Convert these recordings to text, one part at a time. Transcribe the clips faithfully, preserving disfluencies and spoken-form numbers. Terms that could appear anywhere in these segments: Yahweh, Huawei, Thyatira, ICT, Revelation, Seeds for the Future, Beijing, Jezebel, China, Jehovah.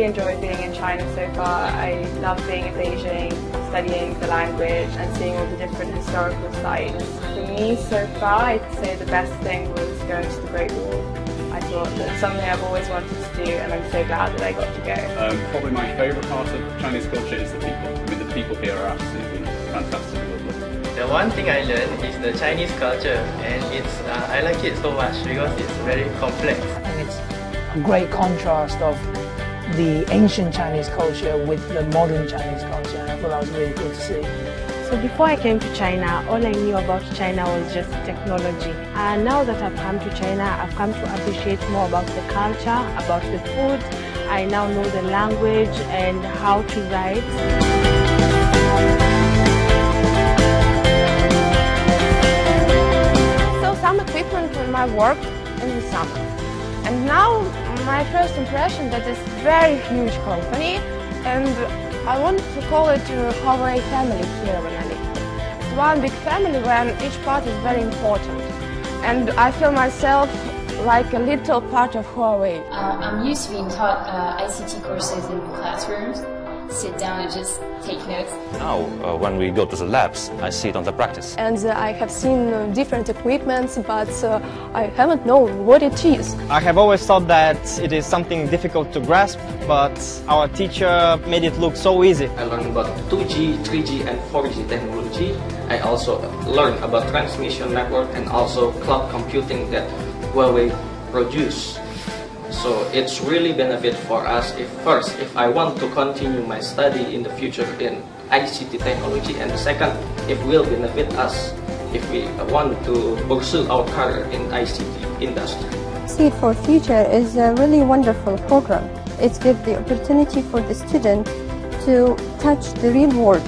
really enjoyed being in China so far. I love being in Beijing, studying the language and seeing all the different historical sites. For me so far, I'd say the best thing was going to the Great Wall. I thought that's something I've always wanted to do, and I'm so glad that I got to go. Um, probably my favourite part of Chinese culture is the people. I mean, the people here are absolutely fantastic. The one thing I learned is the Chinese culture, and it's uh, I like it so much because it's very complex. And it's a great contrast of the ancient Chinese culture with the modern Chinese culture, and I thought that was really cool to see. So before I came to China, all I knew about China was just technology. And now that I've come to China, I've come to appreciate more about the culture, about the food. I now know the language and how to write. I worked in the summer, and now my first impression that it's a very huge company, and I want to call it a Huawei family here when I live. It's one big family where each part is very important, and I feel myself like a little part of Huawei. Uh, I'm used to being taught uh, I C T courses in classrooms, sit down and just take notes. Now, uh, when we go to the labs, I see it on the practice. And uh, I have seen uh, different equipments, but uh, I haven't known what it is. I have always thought that it is something difficult to grasp, but our teacher made it look so easy. I learned about two G, three G and four G technology. I also learned about transmission network and also cloud computing that Huawei produce. So it's really benefit for us if first, if I want to continue my study in the future in I C T technology, and the second, it will benefit us if we want to pursue our career in I C T industry. Seeds for the Future is a really wonderful program. It gives the opportunity for the student to touch the real world.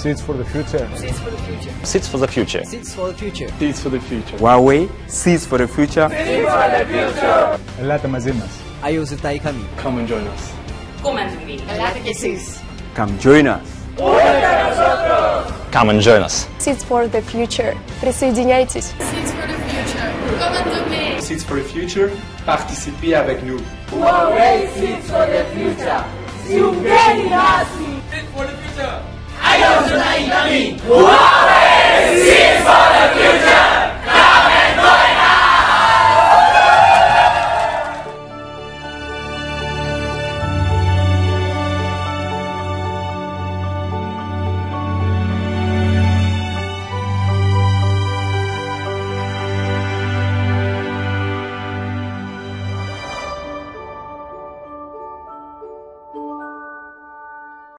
Seeds for the Future. Seeds for the Future. Seeds for the Future. Seeds for the Future. Seeds for the Future. Huawei. Seeds for the Future. Seeds for the Future. Ελάτε μαζί μας. Αιωζητάει καμί. Come and join us. Come and join us. Ελάτε κι εσείς. Come join us. Come and join us. Seeds for the Future. Присоединяйтесь. Seeds for the Future. Come and join us. Seeds for the Future. Participez avec nous. Huawei. Seeds for the Future. Siumbeni nasi. Seeds for the Future. Wow!